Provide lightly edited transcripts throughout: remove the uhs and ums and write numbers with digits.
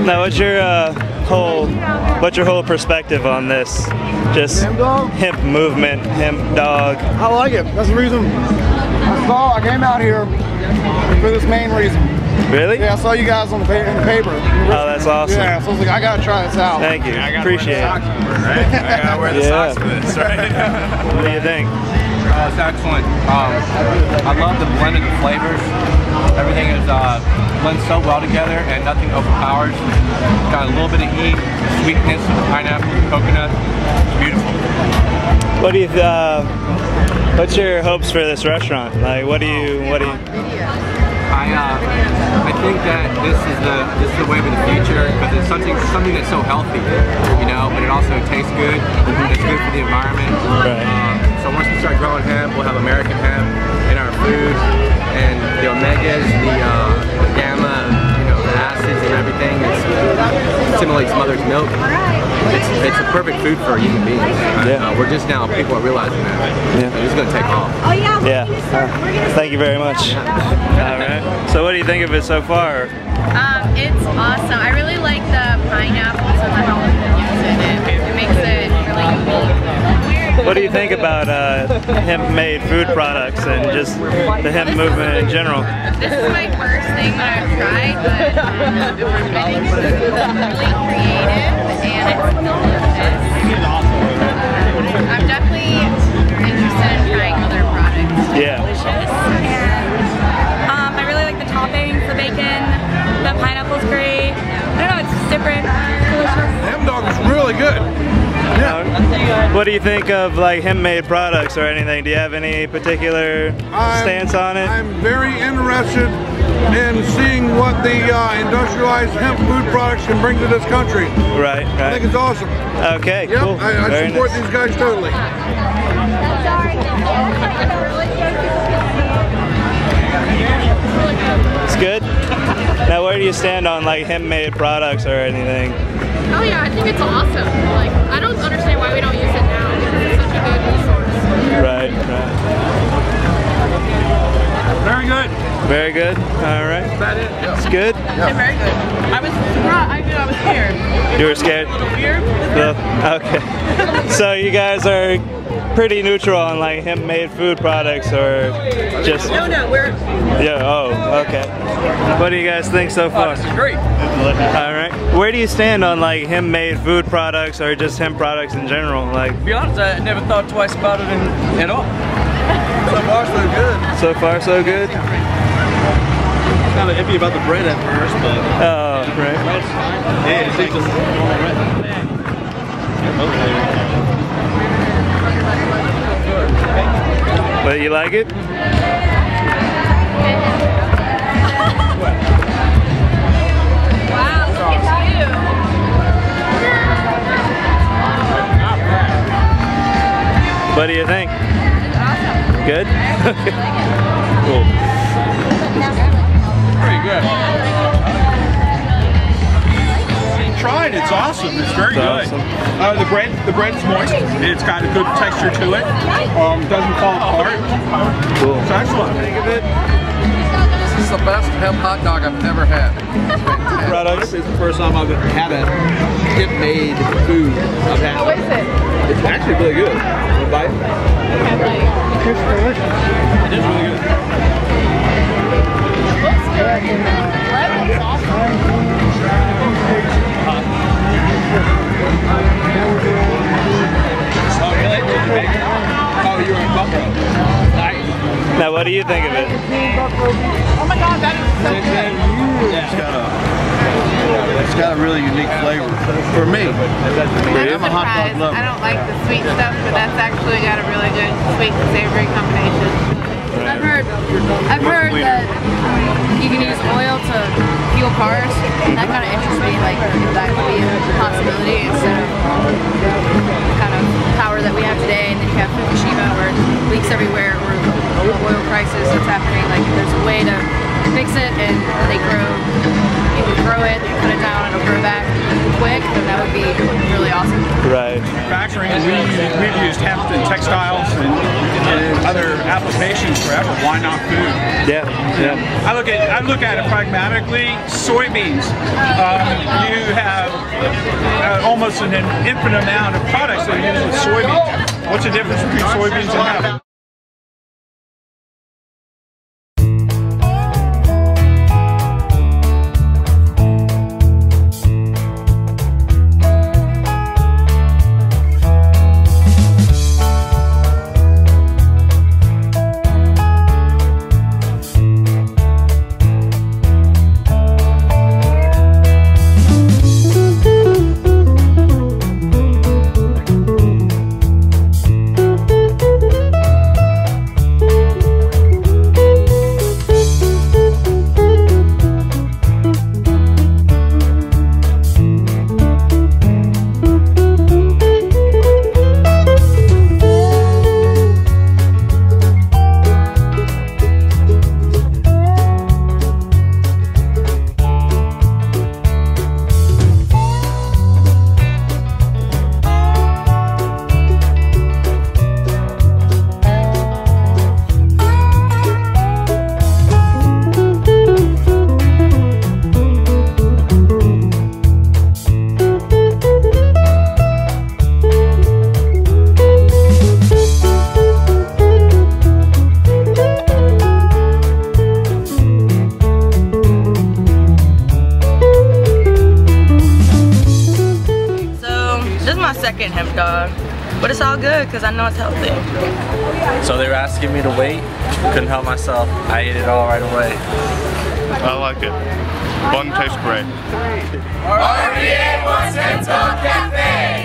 Now, what's your whole perspective on this? Just hemp movement, hemp dog. I like it. That's the reason I came out here for this main reason. Really? Yeah, I saw you guys on the paper. Oh, that's awesome. Yeah, so I was like, I gotta try this out. Thank you. Yeah, appreciate it. I gotta wear the socks for this, right? What do you think? It's excellent. I love the blend of the flavors. Everything is blends so well together and nothing overpowers. Got a little bit of heat, sweetness, pineapple, coconut. It's beautiful. What do you? What's your hopes for this restaurant? Like, what do you? I think that this is the wave of the future, because it's something that's so healthy, you know, but it also tastes good. It's good for the environment. Right. So once we start growing hemp, we'll have American hemp in our food, and the omegas, the gamma, you know, the acids and everything. It stimulates mother's milk. It's a perfect food for human beings. Yeah. We're just now, people are realizing that. Yeah. So it's going to take off. Oh, yeah. Yeah. Thank you very much. Yeah. All right. So what do you think of it so far? It's awesome. I really like the pineapples and the jalapenos in it. It makes it really unique. What do you think about hemp-made food products and just the hemp movement in general? This is my first thing that I've tried, but I think it's really creative. I'm definitely interested in trying other products. Yeah. Delicious. And, I really like the topping, the bacon, the pineapple's great. I don't know, it's just different. Hemp dog is really good. Yeah. What do you think of like hemp-made products or anything? Do you have any particular stance on it? I'm very interested in seeing what the industrialized hemp food products can bring to this country. Right, right. I think it's awesome. Okay, yep, cool. I support these guys totally. It's good? Now, where do you stand on like hemp-made products or anything? Oh yeah, I think it's awesome. Like, I don't understand why we don't use it now, because it's such a good resource. Right, right. Very good. Very good. All right. Is that it? Yeah. It's good? Yeah. Very good. I was surprised. I knew I was scared. You were scared? A little weird. Okay. So you guys are pretty neutral on like hemp-made food products or just... No, we're... Yeah, oh, okay. What do you guys think so far? This is great. All right. Where do you stand on like hemp-made food products or just hemp products in general? Like, to be honest, I never thought twice about it at all. So far, so good. So far, so good? Kind of iffy about the bread at first, but bread. Yeah, it's just bread. But you like it? Wow, look at you! What do you think? It's awesome. Good? Cool. Pretty good. Try it. It's awesome. It's very good. Awesome. The bread's moist. It's got a good texture to it. Doesn't fall apart. Cool. It's excellent. This is the best hemp hot dog I've ever had. Products. It's the first time I've ever had a hemp-made food I've had. How is it? It's actually really good. A bite. It's delicious. It is really good. Now, what do you think of it? Oh my God, that is so good. It's got a really unique flavor for me. I'm a hot dog lover. I don't like the sweet stuff, but that's actually got a really good sweet and savory combination. I've heard that you can use oil to fuel cars, and that kind of interests me, like that could be a possibility instead of the kind of power that we have today, and then you have Fukushima where leaks everywhere, or the oil crisis that's happening. Like if there's a way to fix it and they grow, you can grow it, you put it down and it'll grow back quick, then that would be really awesome. Right. Manufacturing, we've used hemp in textiles and I other applications forever. Why not food? Yeah, yeah. I look at it pragmatically. Soybeans. You have almost an infinite amount of products that are used with soybeans. What's the difference between soybeans and apples? Second hemp dog, but it's all good because I know it's healthy. So they were asking me to wait, couldn't help myself. I ate it all right away. I like it. Bun tastes great. RBA Wants Hemp Dog Cafe.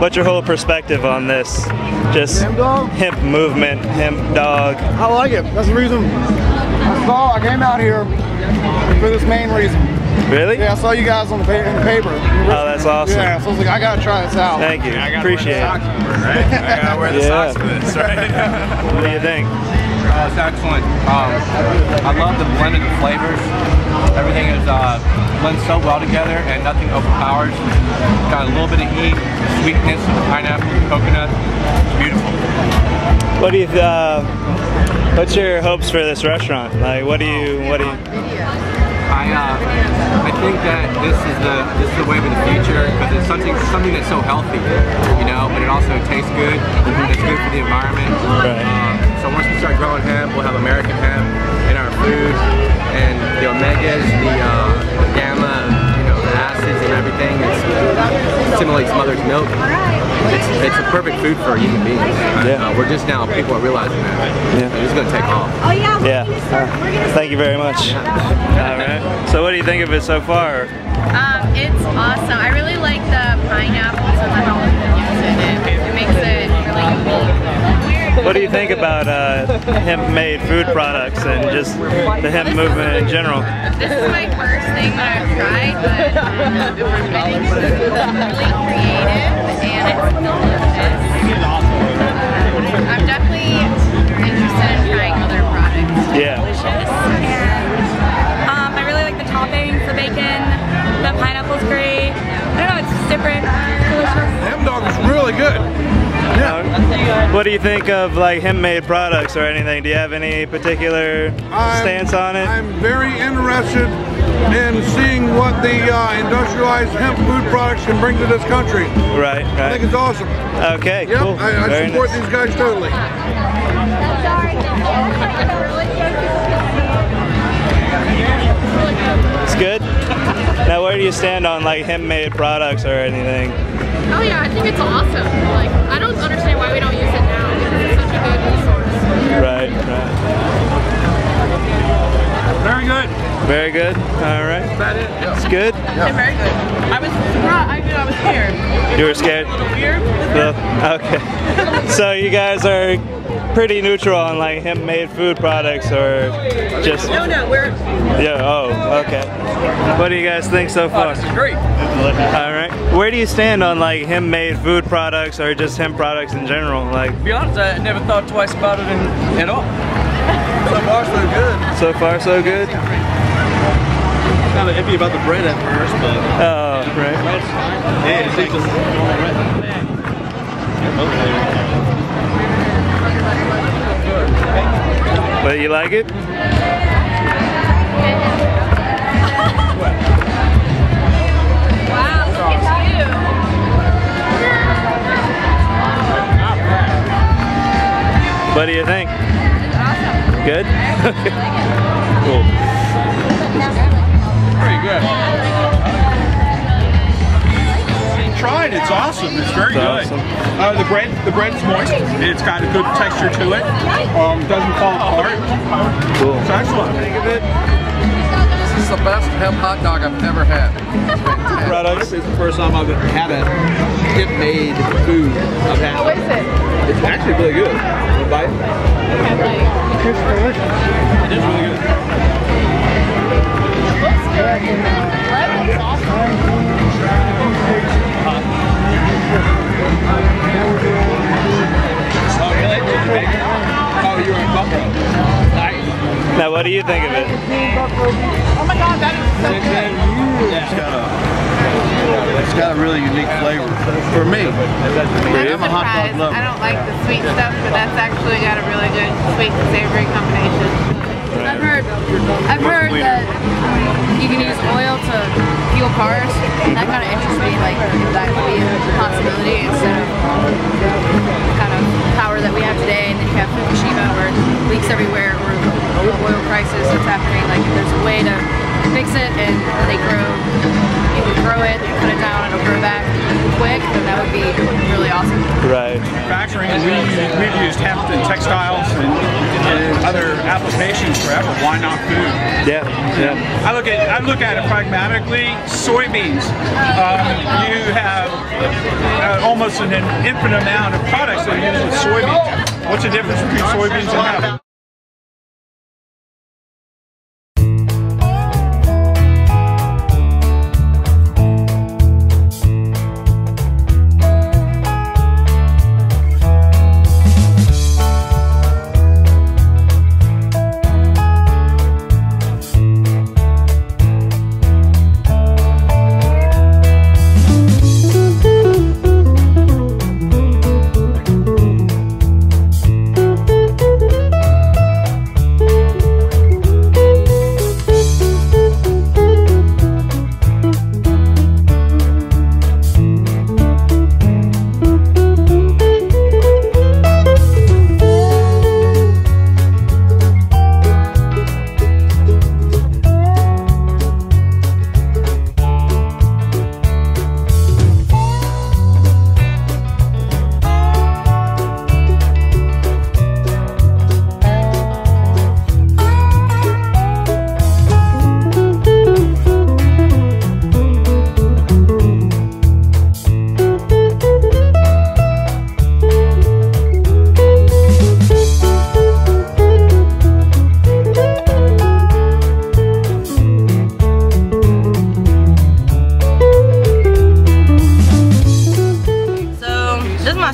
what's your whole perspective on this? Just hemp movement, hemp dog. I like it. That's the reason I came out here for this main reason. Really? Yeah, I saw you guys on the paper. Oh, that's awesome. Yeah, so I was like, I gotta try this out. Thank you. I appreciate it. I gotta wear the socks for this, right? What do you think? It's excellent. I love the blend of the flavors. Everything is blends so well together and nothing overpowers. Got a little bit of heat, sweetness of pineapple and coconut. It's beautiful. What do you what's your hopes for this restaurant? Like, what do you I think that this is the wave of the future because it's something that's so healthy, you know, but it also tastes good. It's good for the environment. Right. So once we start growing hemp, we'll have American hemp in our food, and the omegas, the gamma, you know, the acids and everything. It stimulates mother's milk. It's a perfect food for human beings. Yeah. We're just now, people are realizing that. Yeah. So it's going to take off. Oh, yeah. Yeah. Thank you very much. Yeah. All right. So what do you think of it so far? It's awesome. I really like the pineapples and the jalapenos in it. It makes it really unique. What do you think about hemp-made food products and just the hemp movement in general? This is my first thing that I've tried, but it's really creative and it's delicious. I'm definitely interested in trying other products. Yeah. Delicious. And, I really like the topping for bacon. The pineapple's great. I don't know, it's just different. Hemp dog is really good. Yeah. What do you think of like handmade products or anything? Do you have any particular stance on it? I'm very interested in seeing what the industrialized hemp food products can bring to this country. Right, right. I think it's awesome. Okay, yep, cool. I support these guys totally. It's good? Now where do you stand on like handmade products or anything? Oh yeah, I think it's awesome. Like, I don't understand why we don't use it now because it's such a good resource. Right, right. Very good. Very good. All right. Is that it? It's good. Yeah. Very good. I was surprised. I knew I was scared. You were scared. A little weird. Okay. So you guys are pretty neutral on like handmade food products or just? No, we're. Yeah. Oh, okay. What do you guys think so far? This is great. All right. Where do you stand on like handmade food products or just hemp products in general? Like, to be honest, I never thought twice about it at all. So far, so good. So far, so good. Kind of iffy about the bread at first, but bread. Yeah, it's just bread. But you like it? Wow, look at you! What do you think? It's awesome. Good? Okay. Cool. Pretty good. Try it, it's awesome. It's very good. Awesome. The bread's moist. It's got a good texture to it. Doesn't fall apart. Cool. It's excellent. This is the best hemp hot dog I've ever had. Products. It's the first time I've ever had a hemp-made food I've had. How is it? It's actually really good. You bite? It tastes delicious. It is really good. It looks good. Bread looks awesome. Now, what do you think of it? Oh my God, that is so good. It's got a really unique flavor for me. I'm a hot dog lover. I don't like the sweet stuff, but that's actually got a really good sweet and savory combination. I've heard that you can use oil to fuel cars, and that kind of interests me. Like that could be a possibility instead of the kind of power that we have today, and then you have Fukushima where leaks everywhere, or the oil crisis that's happening. Like if there's a way to fix it and they grow, you can grow it, you put it down, and it'll grow back quick, then that would be be really awesome. Right. Manufacturing, we've used hemp in textiles and other applications forever. Why not food? Yeah, yeah. I look at it pragmatically. Soybeans. You have almost an infinite amount of products that are used with soybeans. What's the difference between soybeans and hemp?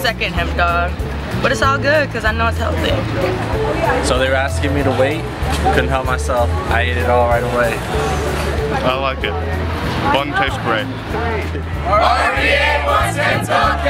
Second hemp dog, but it's all good because I know it's healthy. So they were asking me to wait, couldn't help myself. I ate it all right away. I like it. Bun tastes great. RBA wants hemp dog.